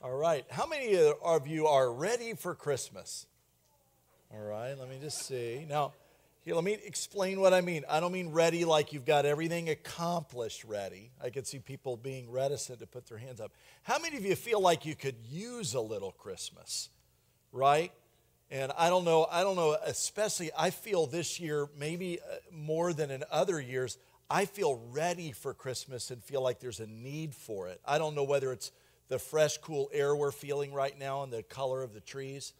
All right. How many of you are ready for Christmas? All right. Let me just see. Now, here, let me explain what I mean. I don't mean ready like you've got everything accomplished ready. I could see people being reticent to put their hands up. How many of you feel like you could use a little Christmas, right? And I don't know, especially I feel this year, maybe more than in other years, I feel ready for Christmas and feel like there's a need for it. I don't know whether it's the fresh, cool air we're feeling right now and the color of the trees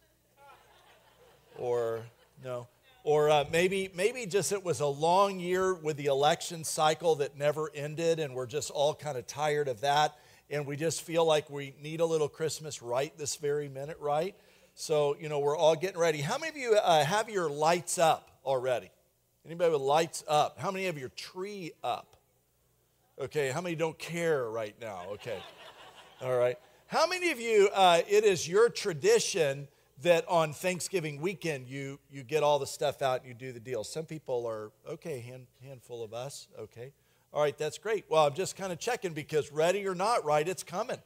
or no. Or maybe just it was a long year with the election cycle that never ended and we're just all kind of tired of that and we just feel like we need a little Christmas right this very minute, right? So, you know, we're all getting ready. How many of you have your lights up already? Anybody with lights up? How many have your tree up? Okay, how many don't care right now? Okay, all right. How many of you, it is your tradition that on Thanksgiving weekend you get all the stuff out and you do the deal? Some people are, okay, handful of us, okay. All right, that's great. Well, I'm just kind of checking because ready or not, right, it's coming.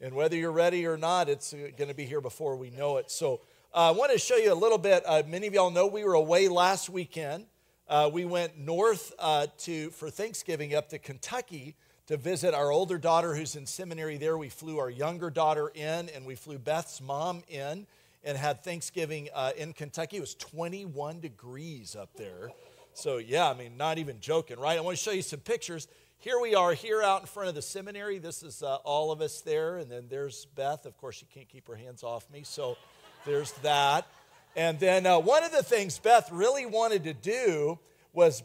And whether you're ready or not, it's going to be here before we know it. So I want to show you a little bit. Many of y'all know we were away last weekend. We went north for Thanksgiving up to Kentucky to visit our older daughter who's in seminary there. We flew our younger daughter in, and we flew Beth's mom in and had Thanksgiving in Kentucky. It was 21 degrees up there. So, yeah, I mean, not even joking, right? I want to show you some pictures. Here we are here out in front of the seminary. This is all of us there. And then there's Beth. Of course, she can't keep her hands off me. So there's that. And then one of the things Beth really wanted to do was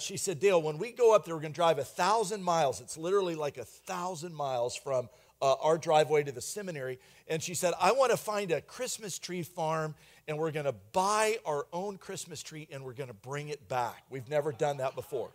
she said, Dale, when we go up there, we're going to drive 1,000 miles. It's literally like 1,000 miles from our driveway to the seminary. And she said, I want to find a Christmas tree farm, and we're going to buy our own Christmas tree, and we're going to bring it back. We've never done that before.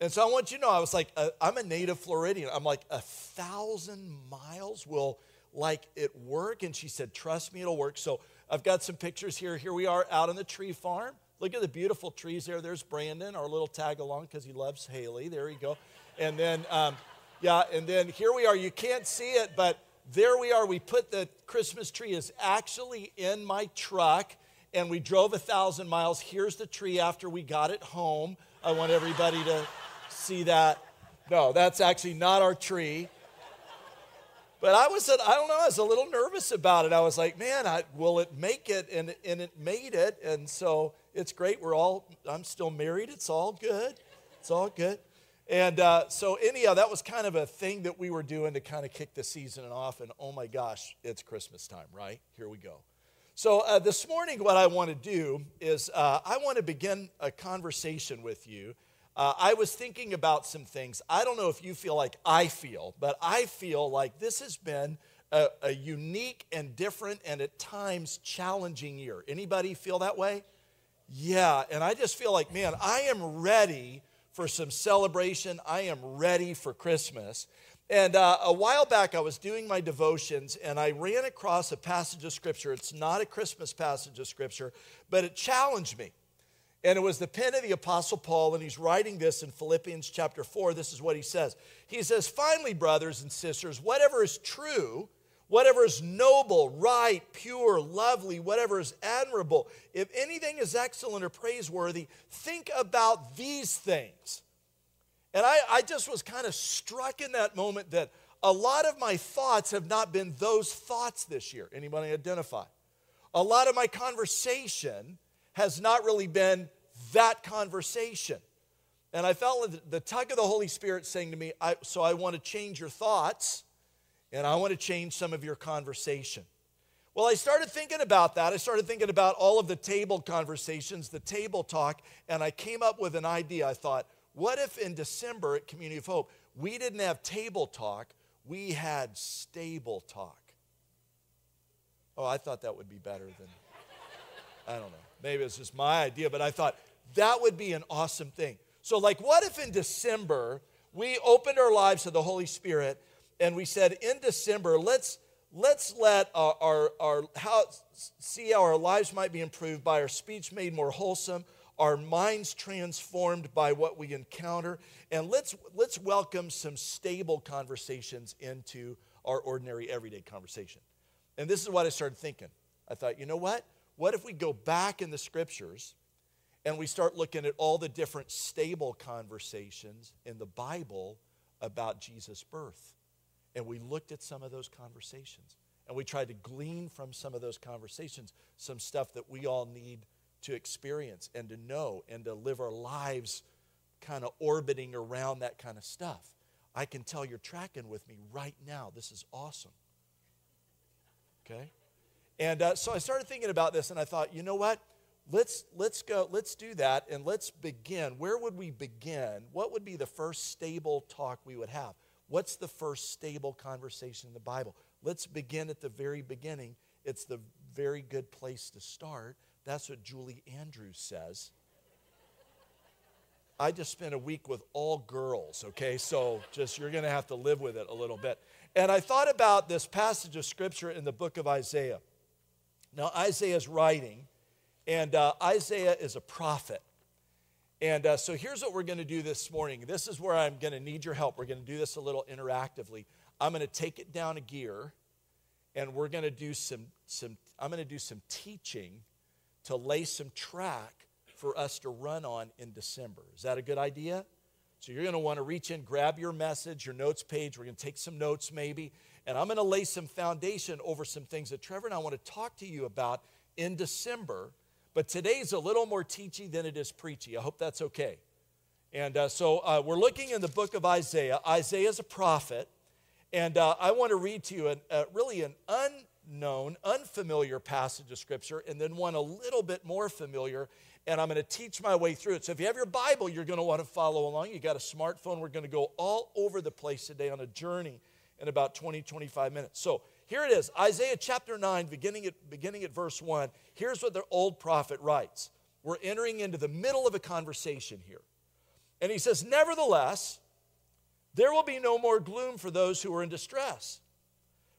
And so I want you to know, I was like, I'm a native Floridian. I'm like, 1,000 miles will, like, it work? And she said, trust me, it'll work. So I've got some pictures here. Here we are out on the tree farm. Look at the beautiful trees there. There's Brandon, our little tag-along, because he loves Haley. There you go. And then, and then here we are. You can't see it, but there we are. We put the Christmas tree is actually in my truck, and we drove 1,000 miles. Here's the tree after we got it home. I want everybody to see that. No, that's actually not our tree. But I was a little nervous about it. I was like, man, will it make it? And it made it. And so it's great. I'm still married. It's all good. It's all good. And so anyhow, that was kind of a thing that we were doing to kind of kick the season off. And oh my gosh, it's Christmas time, right? Here we go. So this morning what I want to do is I want to begin a conversation with you. I was thinking about some things. I don't know if you feel like I feel, but I feel like this has been a unique and different and at times challenging year. Anybody feel that way? Yeah, and I just feel like, man, I am ready for some celebration. I am ready for Christmas. And a while back, I was doing my devotions, and I ran across a passage of Scripture. It's not a Christmas passage of Scripture, but it challenged me. And it was the pen of the Apostle Paul, and he's writing this in Philippians chapter 4. This is what he says. He says, finally, brothers and sisters, whatever is true, whatever is noble, right, pure, lovely, whatever is admirable, if anything is excellent or praiseworthy, think about these things. And I just was kind of struck in that moment that a lot of my thoughts have not been those thoughts this year. Anybody identify? A lot of my conversation has not really been that conversation. And I felt the tug of the Holy Spirit saying to me, so I want to change your thoughts, and I want to change some of your conversation. Well, I started thinking about that. I started thinking about all of the table conversations, the table talk, and I came up with an idea. I thought, what if in December at Community of Hope, we didn't have table talk, we had stable talk? Oh, I thought that would be better than, I don't know. Maybe it's just my idea, but I thought that would be an awesome thing. So like, what if in December, we opened our lives to the Holy Spirit and we said, in December, let's let see how our lives might be improved by our speech made more wholesome, our minds transformed by what we encounter, and let's welcome some stable conversations into our ordinary everyday conversation. And this is what I started thinking. I thought, you know what? What if we go back in the scriptures and we start looking at all the different stable conversations in the Bible about Jesus' birth? And we looked at some of those conversations, and we tried to glean from some of those conversations some stuff that we all need to experience and to know and to live our lives kind of orbiting around that kind of stuff. I can tell you're tracking with me right now. This is awesome. Okay? And so I started thinking about this, and I thought, you know what? Let's do that, and let's begin. Where would we begin? What would be the first stable talk we would have? What's the first stable conversation in the Bible? Let's begin at the very beginning. It's the very good place to start. That's what Julie Andrews says. I just spent a week with all girls, okay? So just you're going to have to live with it a little bit. And I thought about this passage of Scripture in the book of Isaiah. Now, Isaiah's writing, and Isaiah is a prophet. And so here's what we're going to do this morning. This is where I'm going to need your help. We're going to do this a little interactively. I'm going to take it down a gear, and we're going to do some teaching to lay some track for us to run on in December. Is that a good idea? So you're going to want to reach in, grab your message, your notes page. We're going to take some notes maybe, and I'm going to lay some foundation over some things that Trevor and I want to talk to you about in December. But today's a little more teachy than it is preachy. I hope that's okay. And so we're looking in the book of Isaiah. Isaiah's a prophet. And I want to read to you really an unknown, unfamiliar passage of Scripture, and then one a little bit more familiar. And I'm going to teach my way through it. So if you have your Bible, you're going to want to follow along. You got a smartphone. We're going to go all over the place today on a journey in about 20, 25 minutes. So here it is, Isaiah chapter 9, beginning at verse 1. Here's what the old prophet writes. We're entering into the middle of a conversation here. And he says, "Nevertheless, there will be no more gloom for those who are in distress.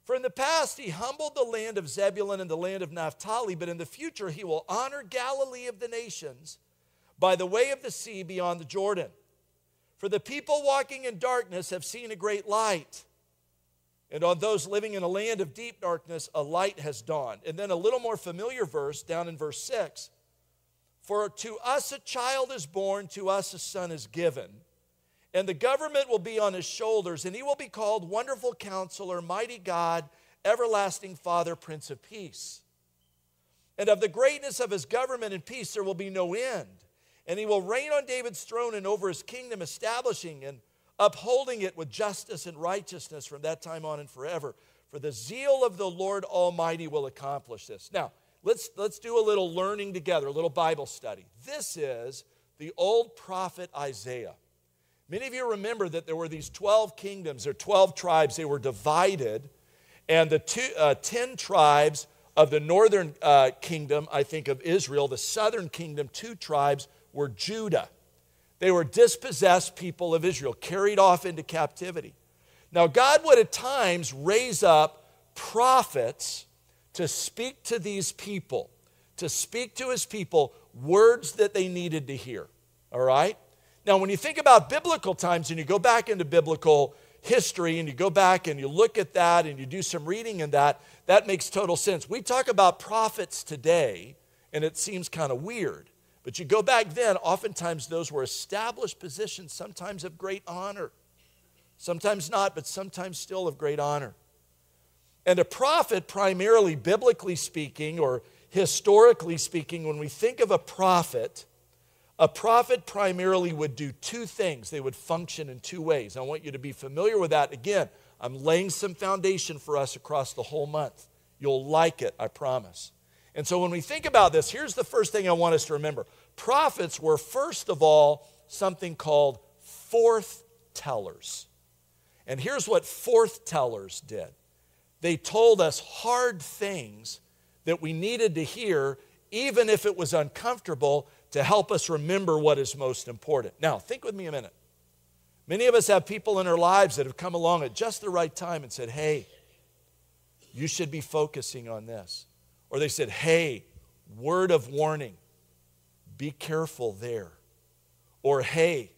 For in the past he humbled the land of Zebulun and the land of Naphtali, but in the future he will honor Galilee of the nations by the way of the sea beyond the Jordan. For the people walking in darkness have seen a great light. And on those living in a land of deep darkness, a light has dawned." And then a little more familiar verse down in verse 6. "For to us a child is born, to us a son is given. And the government will be on his shoulders, and he will be called Wonderful Counselor, Mighty God, Everlasting Father, Prince of Peace. And of the greatness of his government and peace there will be no end. And he will reign on David's throne and over his kingdom, establishing and upholding it with justice and righteousness from that time on and forever. For the zeal of the Lord Almighty will accomplish this." Now, let's do a little learning together, a little Bible study. This is the old prophet Isaiah. Many of you remember that there were these 12 kingdoms, or 12 tribes. They were divided, and the 10 tribes of the northern kingdom, I think, of Israel, the southern kingdom, 2 tribes, were Judah. They were dispossessed people of Israel, carried off into captivity. Now, God would at times raise up prophets to speak to these people, to speak to his people words that they needed to hear, all right? Now, when you think about biblical times and you go back into biblical history and you go back and you look at that and you do some reading in that, that makes total sense. We talk about prophets today, and it seems kind of weird. But you go back then, oftentimes those were established positions, sometimes of great honor. Sometimes not, but sometimes still of great honor. And a prophet, primarily biblically speaking or historically speaking, when we think of a prophet primarily would do 2 things. They would function in 2 ways. I want you to be familiar with that. Again, I'm laying some foundation for us across the whole month. You'll like it, I promise. And so when we think about this, here's the first thing I want us to remember. Prophets were, first of all, something called forth tellers. And here's what forth tellers did. They told us hard things that we needed to hear, even if it was uncomfortable, to help us remember what is most important. Now, think with me a minute. Many of us have people in our lives that have come along at just the right time and said, "Hey, you should be focusing on this." Or they said, "Hey, word of warning, Be careful there. Or, hey,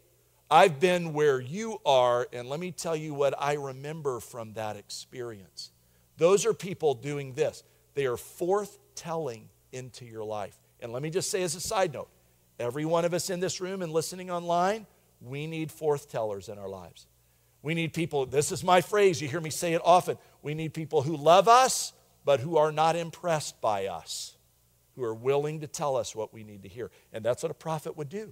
I've been where you are, and let me tell you what I remember from that experience. Those are people doing this. They are forthtelling into your life. And let me just say as a side note, every one of us in this room and listening online, we need forthtellers in our lives. We need people, this is my phrase, you hear me say it often, we need people who love us, but who are not impressed by us, who are willing to tell us what we need to hear. And that's what a prophet would do.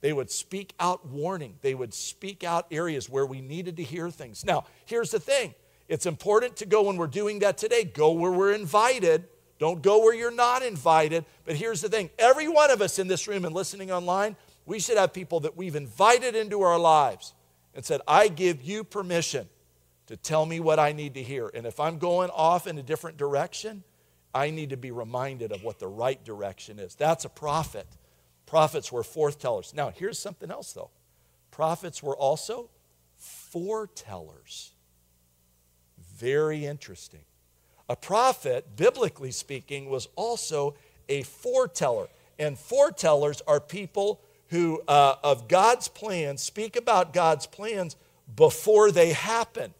They would speak out warning. They would speak out areas where we needed to hear things. Now, here's the thing. It's important to go when we're doing that today. Go where we're invited. Don't go where you're not invited. But here's the thing. Every one of us in this room and listening online, we should have people that we've invited into our lives and said, I give you permission to tell me what I need to hear. And if I'm going off in a different direction, I need to be reminded of what the right direction is. That's a prophet. Prophets were forthtellers. Now, here's something else, though. Prophets were also foretellers. Very interesting. A prophet, biblically speaking, was also a foreteller. And foretellers are people who, of God's plans, speak about God's plans before they happen.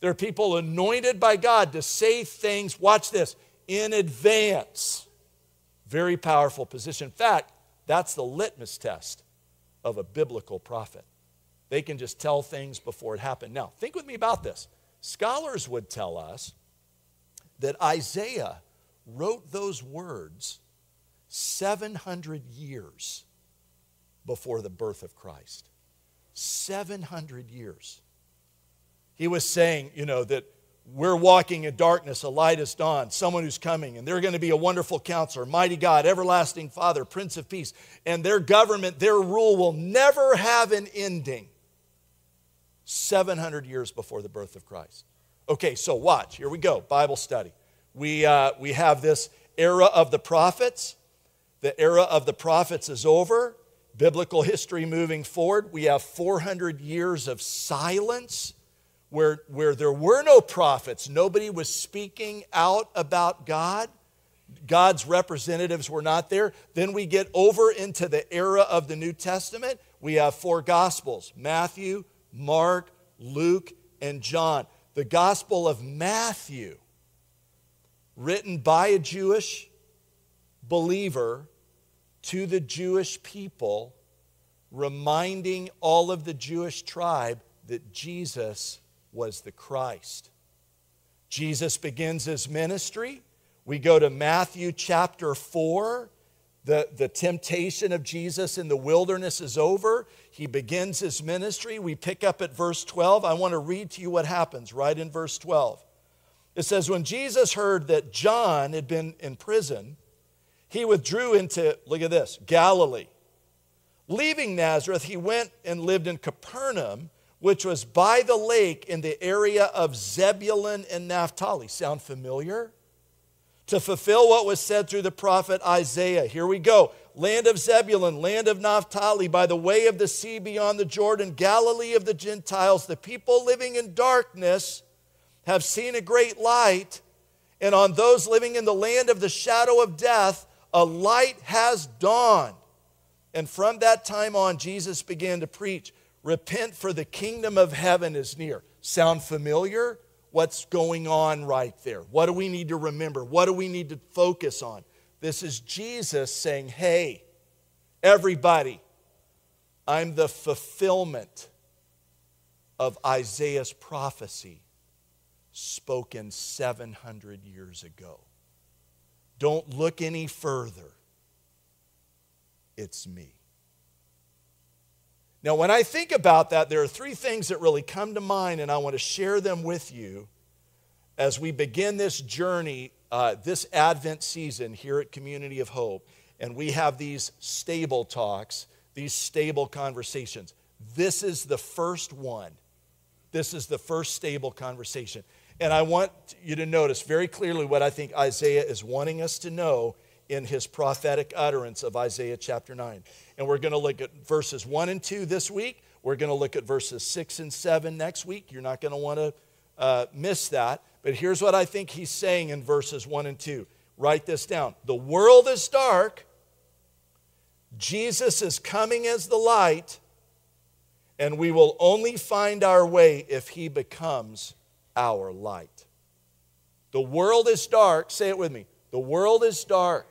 There are people anointed by God to say things, watch this, in advance. Very powerful position. In fact, that's the litmus test of a biblical prophet. They can just tell things before it happened. Now, think with me about this. Scholars would tell us that Isaiah wrote those words 700 years before the birth of Christ. 700 years. He was saying, you know, that we're walking in darkness, a light is dawned, someone who's coming, and they're going to be a wonderful counselor, mighty God, everlasting Father, Prince of Peace, and their government, their rule will never have an ending. 700 years before the birth of Christ. Okay, so watch. Here we go, Bible study. We have this era of the prophets. The era of the prophets is over. Biblical history moving forward. We have 400 years of silence. Where there were no prophets, nobody was speaking out about God. God's representatives were not there. Then we get over into the era of the New Testament. We have four Gospels, Matthew, Mark, Luke, and John. The Gospel of Matthew, written by a Jewish believer to the Jewish people, reminding all of the Jewish tribe that Jesus was the Christ. Jesus begins his ministry. We go to Matthew chapter 4. The temptation of Jesus in the wilderness is over. He begins his ministry. We pick up at verse 12. I want to read to you what happens right in verse 12. It says, when Jesus heard that John had been in prison, he withdrew into, look at this, Galilee. Leaving Nazareth, he went and lived in Capernaum, which was by the lake in the area of Zebulun and Naphtali. Sound familiar? To fulfill what was said through the prophet Isaiah. Here we go. Land of Zebulun, land of Naphtali, by the way of the sea beyond the Jordan, Galilee of the Gentiles, the people living in darkness have seen a great light, and on those living in the land of the shadow of death, a light has dawned. And from that time on, Jesus began to preach, repent, for the kingdom of heaven is near. Sound familiar? What's going on right there? What do we need to remember? What do we need to focus on? This is Jesus saying, hey, everybody, I'm the fulfillment of Isaiah's prophecy spoken 700 years ago. Don't look any further. It's me. Now, when I think about that, there are three things that really come to mind, and I want to share them with you as we begin this journey, this Advent season here at Community of Hope. And we have these stable talks, these stable conversations. This is the first one. This is the first stable conversation. And I want you to notice very clearly what I think Isaiah is wanting us to know in his prophetic utterance of Isaiah chapter 9. And we're going to look at verses 1 and 2 this week. We're going to look at verses 6 and 7 next week. You're not going to want to miss that. But here's what I think he's saying in verses 1 and 2. Write this down. The world is dark. Jesus is coming as the light, and we will only find our way if he becomes our light. The world is dark. Say it with me. The world is dark.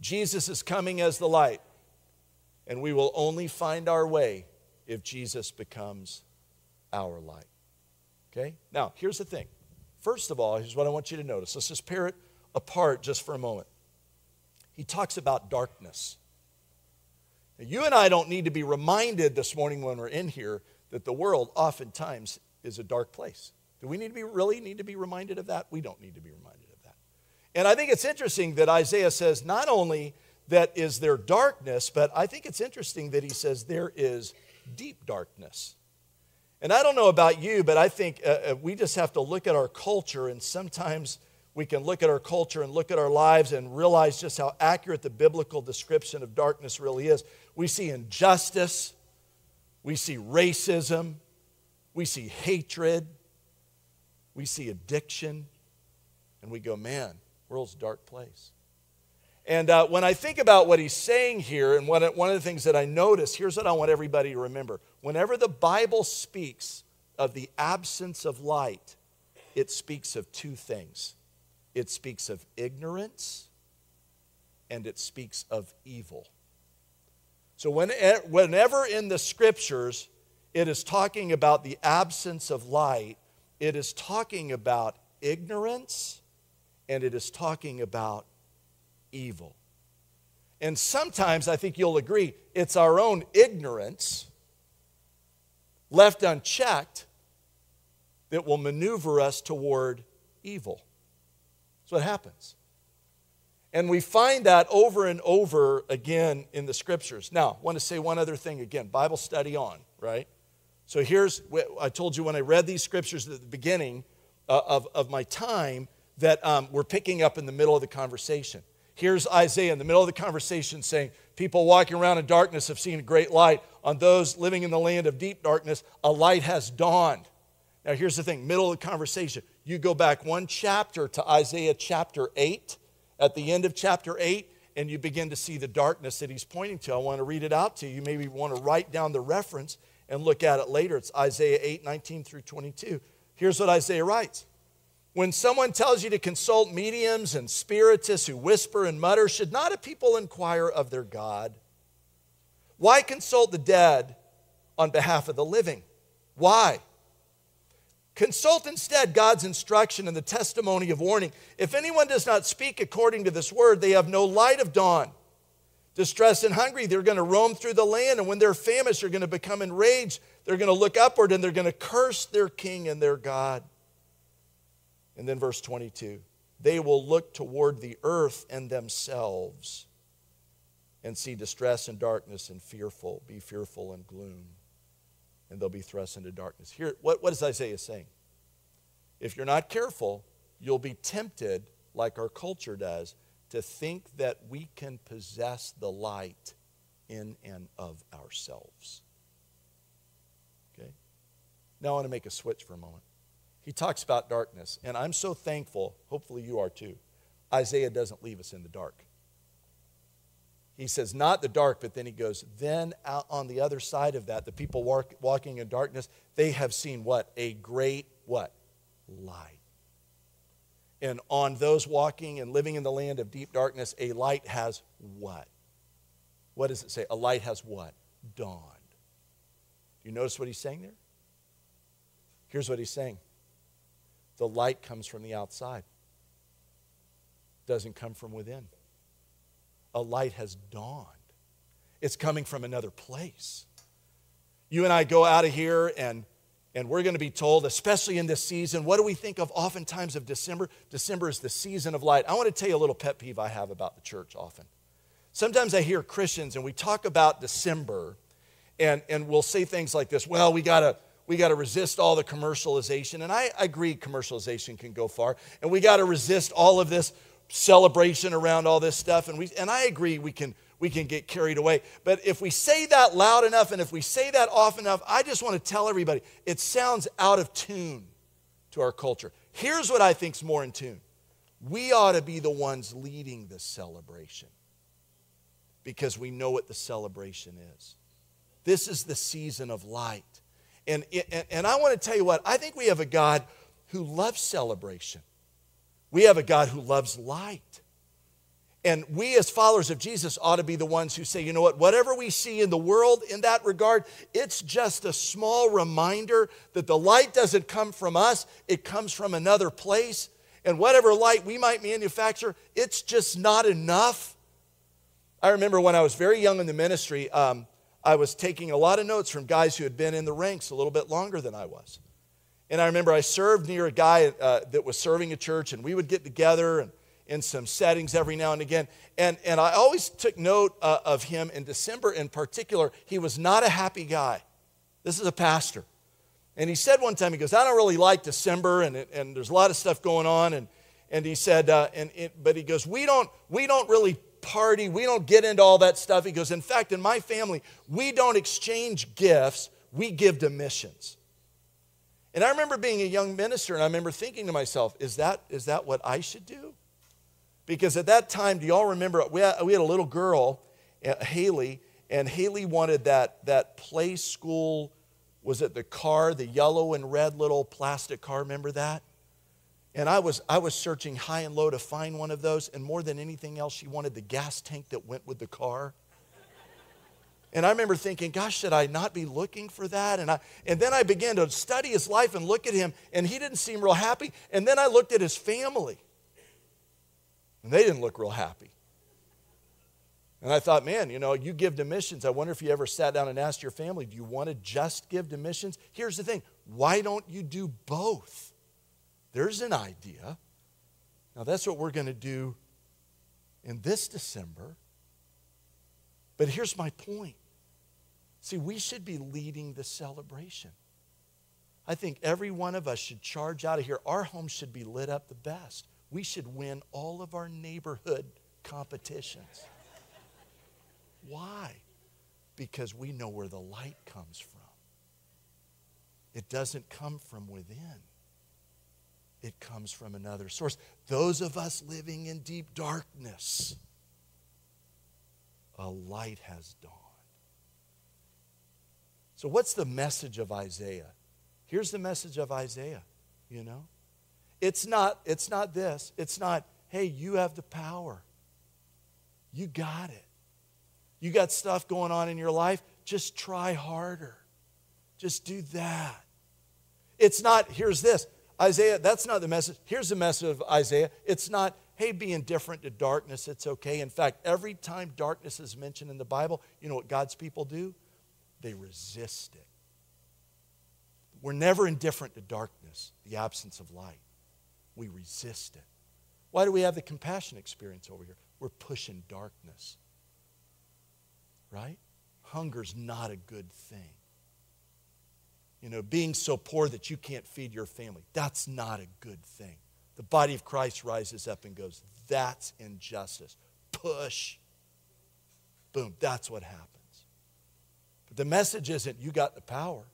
Jesus is coming as the light, and we will only find our way if Jesus becomes our light. Okay? Now, here's the thing. First of all, here's what I want you to notice. Let's just pair it apart just for a moment. He talks about darkness. Now, you and I don't need to be reminded this morning when we're in here that the world oftentimes is a dark place. Do we need to be reminded of that? We don't need to be reminded of that. And I think it's interesting that Isaiah says not only that is there darkness, but I think it's interesting that he says there is deep darkness. And I don't know about you, but I think we just have to look at our culture, and sometimes we can look at our culture and look at our lives and realize just how accurate the biblical description of darkness really is. We see injustice. We see racism. We see hatred. We see addiction. And we go, man, world's a dark place. And when I think about what he's saying here, and one of the things that I notice, here's what I want everybody to remember. Whenever the Bible speaks of the absence of light, it speaks of two things. It speaks of ignorance, and it speaks of evil. So whenever in the Scriptures it is talking about the absence of light, it is talking about ignorance, and it is talking about evil. And sometimes, I think you'll agree, it's our own ignorance, left unchecked, that will maneuver us toward evil. That's what happens. And we find that over and over again in the Scriptures. Now, I want to say one other thing again. Bible study on, right? So here's, I told you when I read these Scriptures at the beginning of my time that we're picking up in the middle of the conversation. Here's Isaiah in the middle of the conversation saying, people walking around in darkness have seen a great light. On those living in the land of deep darkness, a light has dawned. Now here's the thing, middle of the conversation. You go back one chapter to Isaiah chapter 8, at the end of chapter 8, and you begin to see the darkness that he's pointing to. I want to read it out to you. You maybe want to write down the reference and look at it later. It's Isaiah 8, 19 through 22. Here's what Isaiah writes. When someone tells you to consult mediums and spiritists who whisper and mutter, should not a people inquire of their God? Why consult the dead on behalf of the living? Why? Consult instead God's instruction and the testimony of warning. If anyone does not speak according to this word, they have no light of dawn. Distressed and hungry, they're going to roam through the land, and when they're famished, they're going to become enraged. They're going to look upward, and they're going to curse their king and their God. And then verse 22, they will look toward the earth and themselves and see distress and darkness and be fearful and gloom. And they'll be thrust into darkness. Here, what is Isaiah saying? If you're not careful, you'll be tempted, like our culture does, to think that we can possess the light in and of ourselves. Okay? Now I want to make a switch for a moment. He talks about darkness, and I'm so thankful, hopefully you are too, Isaiah doesn't leave us in the dark. He says, not the dark, but then he goes, then out on the other side of that, the people walking in darkness, they have seen what? A great what? Light. And on those walking and living in the land of deep darkness, a light has what? What does it say? A light has what? Dawned. Do you notice what he's saying there? Here's what he's saying. The light comes from the outside. Doesn't come from within. A light has dawned. It's coming from another place. You and I go out of here and we're going to be told, especially in this season, what do we think of oftentimes of December? December is the season of light. I want to tell you a little pet peeve I have about the church often. Sometimes I hear Christians and we talk about December and we'll say things like this, well, we got to resist all the commercialization. And I agree commercialization can go far. And we got to resist all of this celebration around all this stuff, and I agree we can get carried away. But if we say that loud enough and if we say that often enough, I just want to tell everybody, it sounds out of tune to our culture. Here's what I think's more in tune. We ought to be the ones leading this celebration. because we know what the celebration is. This is the season of light. And I want to tell you what, I think we have a God who loves celebration. We have a God who loves light. And we as followers of Jesus ought to be the ones who say, you know what, whatever we see in the world in that regard, it's just a small reminder that the light doesn't come from us, it comes from another place. And whatever light we might manufacture, it's just not enough. I remember when I was very young in the ministry, I was taking a lot of notes from guys who had been in the ranks a little bit longer than I was. And I remember I served near a guy that was serving a church, and we would get together and in some settings every now and again. And I always took note of him in December in particular. He was not a happy guy. This is a pastor. And he said one time, he goes, I don't really like December, and there's a lot of stuff going on. And he said, but he goes, we don't really party. We don't get into all that stuff. He goes, in fact, in my family, we don't exchange gifts. We give to missions. And I remember being a young minister, and I remember thinking to myself, is that what I should do? Because at that time, do y'all remember, we had a little girl, Haley, and Haley wanted that play school, was it the car, the yellow and red little plastic car, remember that? And I was searching high and low to find one of those, and more than anything else, she wanted the gas tank that went with the car. And I remember thinking, gosh, should I not be looking for that? And then I began to study his life and look at him, and he didn't seem real happy. And then I looked at his family, and they didn't look real happy. And I thought, man, you know, you give to missions. I wonder if you ever sat down and asked your family, do you want to just give to missions? Here's the thing. Why don't you do both? There's an idea. Now, that's what we're going to do in this December. But here's my point. See, we should be leading the celebration. I think every one of us should charge out of here. Our home should be lit up the best. We should win all of our neighborhood competitions. Why? Because we know where the light comes from. It doesn't come from within. It comes from another source. Those of us living in deep darkness, a light has dawned. So what's the message of Isaiah? Here's the message of Isaiah, you know. It's not this. It's not, hey, you have the power. You got it. You got stuff going on in your life. Just try harder. Just do that. It's not, here's this. Isaiah, that's not the message. Here's the message of Isaiah. It's not, hey, be indifferent to darkness. It's okay. In fact, every time darkness is mentioned in the Bible, you know what God's people do? They resist it. We're never indifferent to darkness, the absence of light. We resist it. Why do we have the compassion experience over here? We're pushing darkness, right? Hunger's not a good thing. You know, being so poor that you can't feed your family, that's not a good thing. The body of Christ rises up and goes, that's injustice. Push. Boom, that's what happens. But the message isn't you got the power.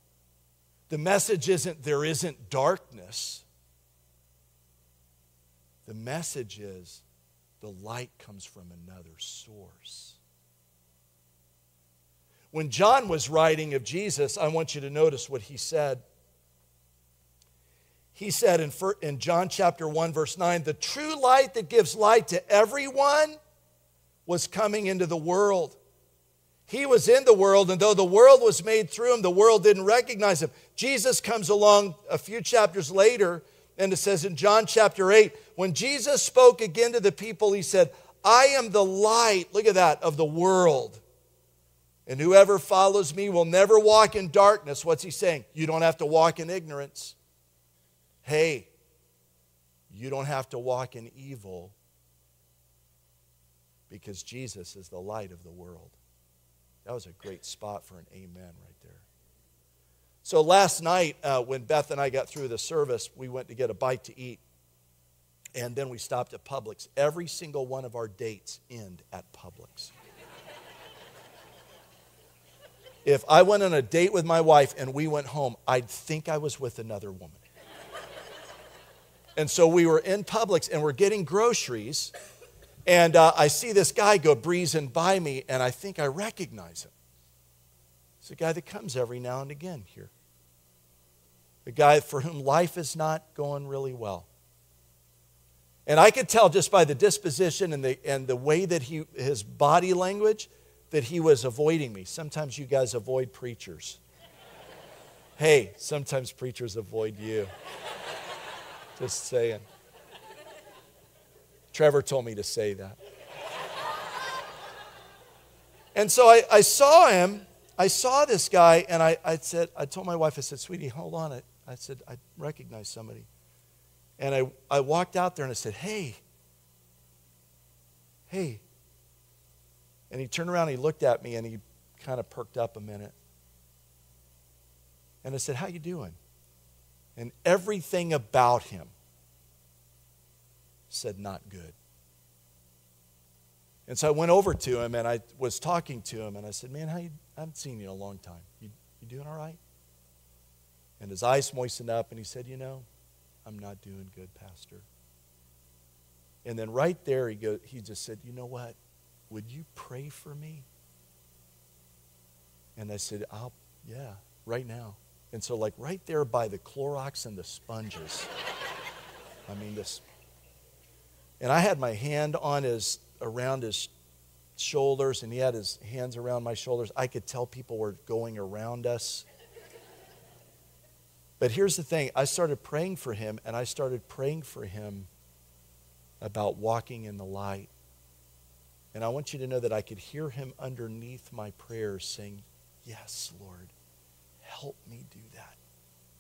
The message isn't there isn't darkness. The message is the light comes from another source. When John was writing of Jesus, I want you to notice what he said. He said in John chapter 1, verse 9, the true light that gives light to everyone was coming into the world. He was in the world, and though the world was made through him, the world didn't recognize him. Jesus comes along a few chapters later, and it says in John chapter 8, when Jesus spoke again to the people, he said, I am the light, look at that, of the world. And whoever follows me will never walk in darkness. What's he saying? You don't have to walk in ignorance. Hey, you don't have to walk in evil because Jesus is the light of the world. That was a great spot for an amen right there. So last night, when Beth and I got through the service, we went to get a bite to eat, and then we stopped at Publix. Every single one of our dates end at Publix. If I went on a date with my wife and we went home, I'd think I was with another woman. And so we were in Publix, and we're getting groceries, And I see this guy go breezing by me, and I think I recognize him. It's a guy that comes every now and again here. A guy for whom life is not going really well. And I could tell just by the disposition and the way that his body language that he was avoiding me. Sometimes you guys avoid preachers. Hey, sometimes preachers avoid you. Just saying. Trevor told me to say that. And so I saw him. I saw this guy, and I told my wife, I said, sweetie, hold on. I said, I recognize somebody. And I walked out there, and I said, hey. And he turned around, and he looked at me, and he kind of perked up a minute. And I said, how you doing? And everything about him said not good. And so I went over to him, and I was talking to him, and I said, man, I haven't seen you in a long time. You doing all right? And his eyes moistened up, and he said, you know, I'm not doing good, Pastor. And then right there, he just said, you know what? Would you pray for me? And I said, yeah, right now. And so like right there by the Clorox and the sponges. I mean this. And I had my hand around his shoulders, and he had his hands around my shoulders. I could tell people were going around us. But here's the thing. I started praying for him, and I started praying for him about walking in the light. And I want you to know that I could hear him underneath my prayers saying, yes, Lord, help me do that.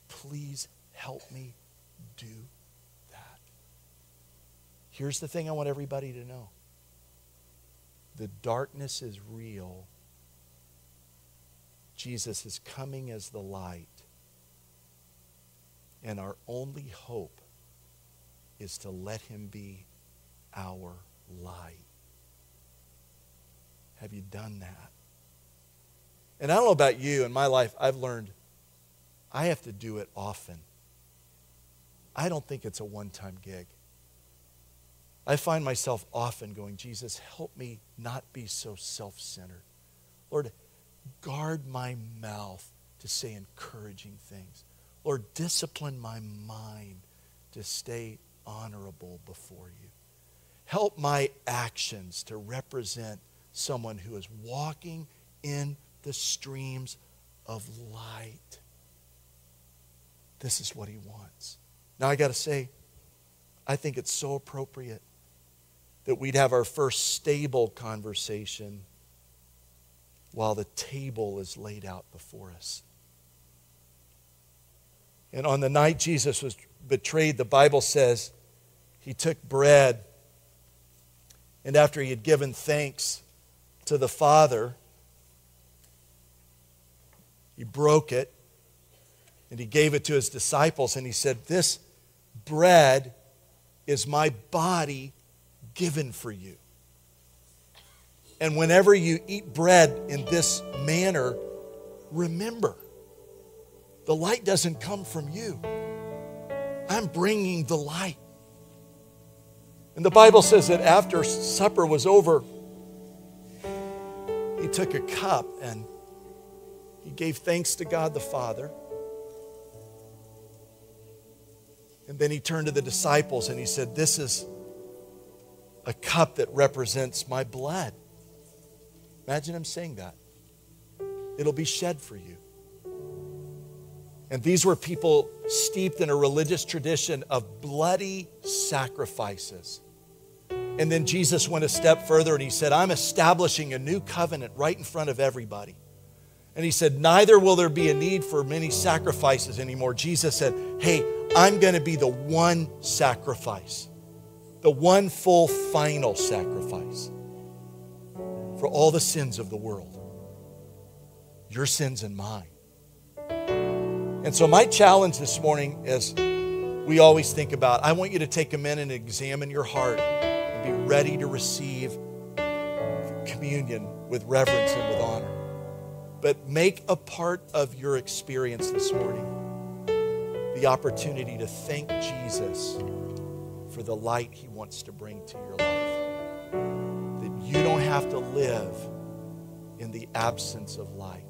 Please help me do that. Here's the thing I want everybody to know. The darkness is real. Jesus is coming as the light. And our only hope is to let him be our light. Have you done that? And I don't know about you, in my life, I've learned I have to do it often. I don't think it's a one-time gig. I find myself often going, Jesus, help me not be so self-centered. Lord, guard my mouth to say encouraging things. Lord, discipline my mind to stay honorable before you. Help my actions to represent someone who is walking in the streams of light. This is what he wants. Now I got to say, I think it's so appropriate that we'd have our first stable conversation while the table is laid out before us. And on the night Jesus was betrayed, the Bible says he took bread, and after he had given thanks to the Father, he broke it, and he gave it to his disciples, and he said, this bread is my body given for you. And whenever you eat bread in this manner, remember, the light doesn't come from you. I'm bringing the light. And the Bible says that after supper was over, he took a cup and he gave thanks to God the Father. And then he turned to the disciples and he said, this is a cup that represents my blood. Imagine him saying that. It'll be shed for you. And these were people steeped in a religious tradition of bloody sacrifices. And then Jesus went a step further and he said, I'm establishing a new covenant right in front of everybody. And he said, neither will there be a need for many sacrifices anymore. Jesus said, hey, I'm going to be the one sacrifice, the one full final sacrifice for all the sins of the world, your sins and mine. And so my challenge this morning is, we always think about, I want you to take a minute and examine your heart and be ready to receive communion with reverence and with honor. But make a part of your experience this morning the opportunity to thank Jesus for the light he wants to bring to your life. that you don't have to live in the absence of light.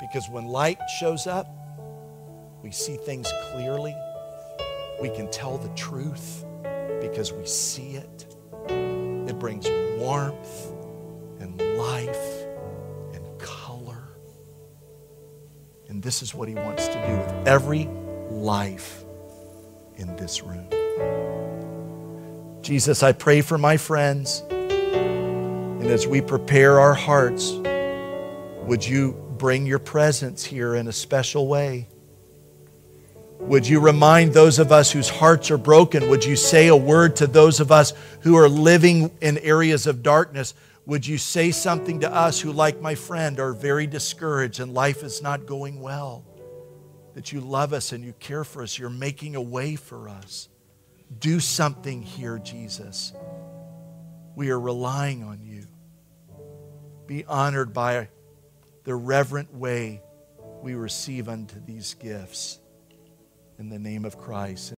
Because when light shows up, we see things clearly. We can tell the truth because we see it. It brings warmth and life and color. And this is what he wants to do with every life in this room. Jesus, I pray for my friends. And as we prepare our hearts, would you bring your presence here in a special way? Would you remind those of us whose hearts are broken? Would you say a word to those of us who are living in areas of darkness? Would you say something to us who, like my friend, are very discouraged and life is not going well? That you love us and you care for us. You're making a way for us. Do something here, Jesus. We are relying on you. Be honored by the reverent way we receive unto these gifts. In the name of Christ.